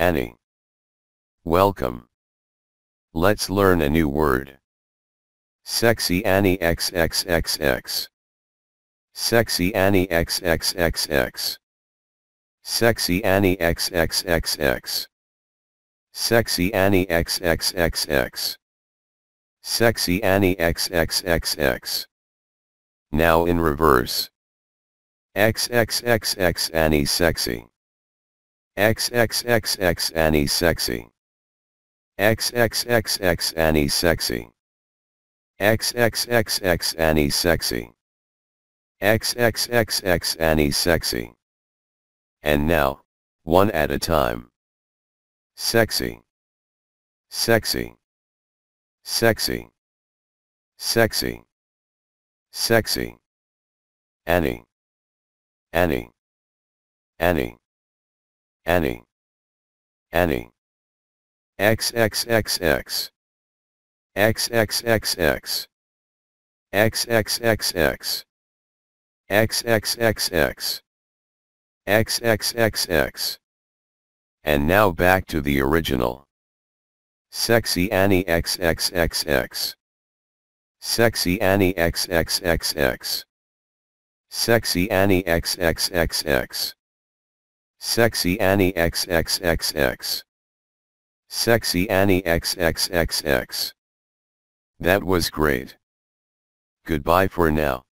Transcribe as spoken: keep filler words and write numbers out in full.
Annie. Welcome. Let's learn a new word. Sexy Annie XXXX. Sexy Annie XXXX. Sexy Annie XXXX. Sexy Annie XXXX. Sexy Annie XXXX. Now in reverse. XXXX Annie sexy. XXXX Annie sexy. XXXX Annie sexy. XXXX Annie sexy. XXXX Annie sexy. And now, one at a time. Sexy. Sexy. Sexy. Sexy. Sexy. Annie. Annie. Annie. Annie. Annie. XXXX. XXXX. XXXX. XXXX. XXXX. And now back to the original. Sexy Annie XXXX. Sexy Annie XXXX. Sexy Annie XXXX. Sexy Annie XXXX. Sexy Annie XXXX. That was great. Goodbye for now.